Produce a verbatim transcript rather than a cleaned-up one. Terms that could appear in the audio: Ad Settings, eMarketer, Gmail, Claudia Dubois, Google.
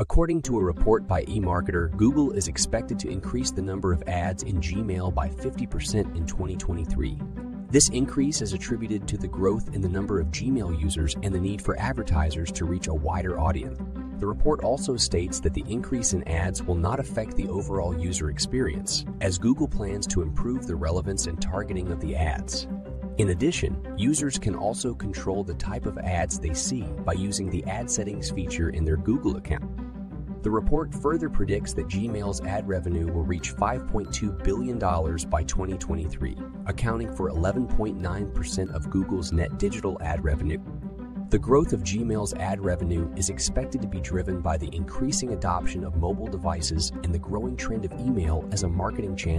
According to a report by eMarketer, Google is expected to increase the number of ads in Gmail by fifty percent in twenty twenty-three. This increase is attributed to the growth in the number of Gmail users and the need for advertisers to reach a wider audience. The report also states that the increase in ads will not affect the overall user experience, as Google plans to improve the relevance and targeting of the ads. In addition, users can also control the type of ads they see by using the Ad Settings feature in their Google account. The report further predicts that Gmail's ad revenue will reach five point two billion dollars by twenty twenty-three, accounting for eleven point nine percent of Google's net digital ad revenue. The growth of Gmail's ad revenue is expected to be driven by the increasing adoption of mobile devices and the growing trend of email as a marketing channel.